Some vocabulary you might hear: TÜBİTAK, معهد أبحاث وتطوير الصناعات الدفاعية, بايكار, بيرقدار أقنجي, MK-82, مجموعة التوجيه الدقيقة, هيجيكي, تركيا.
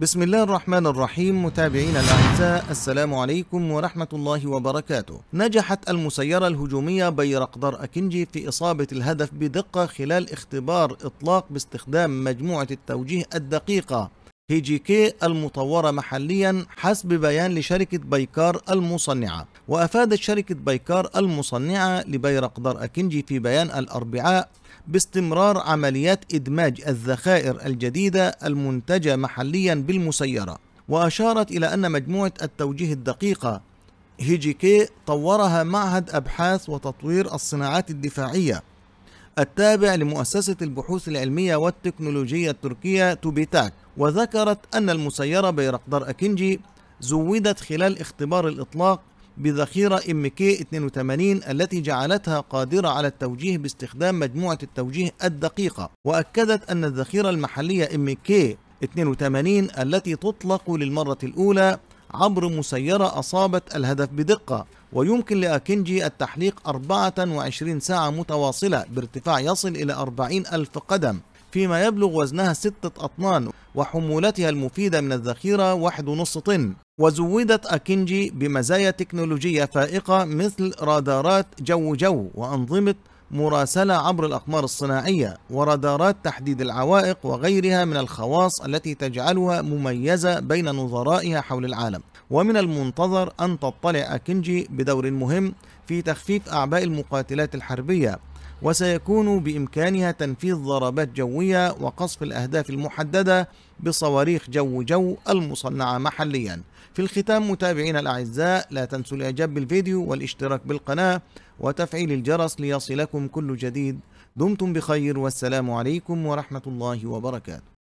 بسم الله الرحمن الرحيم. متابعينا الأعزاء، السلام عليكم ورحمة الله وبركاته. نجحت المسيرة الهجومية بيرقدار أقنجي في إصابة الهدف بدقة خلال اختبار إطلاق باستخدام مجموعة التوجيه الدقيقة هيجيكي المطورة محليا حسب بيان لشركة بايكار المصنعة. وأفادت شركة بايكار المصنعة لبيرقدار أقنجي في بيان الأربعاء باستمرار عمليات إدماج الذخائر الجديدة المنتجة محليا بالمسيرة، وأشارت إلى أن مجموعة التوجيه الدقيقة هيجيكي طورها معهد أبحاث وتطوير الصناعات الدفاعية التابع لمؤسسة البحوث العلمية والتكنولوجية التركية TÜBİTAK. وذكرت أن المسيرة بيرقدار أقنجي زودت خلال اختبار الإطلاق بذخيرة MK-82 التي جعلتها قادرة على التوجيه باستخدام مجموعة التوجيه الدقيقة. وأكدت أن الذخيرة المحلية MK-82 التي تطلق للمرة الأولى عبر مسيرة أصابت الهدف بدقة، ويمكن لأقنجي التحليق 24 ساعة متواصلة بارتفاع يصل إلى 40,000 قدم، فيما يبلغ وزنها 6 أطنان وحمولتها المفيدة من الذخيرة 1.5 طن. وزودت أقنجي بمزايا تكنولوجية فائقة مثل رادارات جو وأنظمة مراسلة عبر الأقمار الصناعية ورادارات تحديد العوائق وغيرها من الخواص التي تجعلها مميزة بين نظرائها حول العالم. ومن المنتظر أن تطلع أقنجي بدور مهم في تخفيف أعباء المقاتلات الحربية، وسيكون بإمكانها تنفيذ ضربات جوية وقصف الأهداف المحددة بصواريخ جو المصنعة محليا. في الختام متابعينا الأعزاء، لا تنسوا الإعجاب بالفيديو والاشتراك بالقناة وتفعيل الجرس ليصلكم كل جديد. دمتم بخير، والسلام عليكم ورحمة الله وبركاته.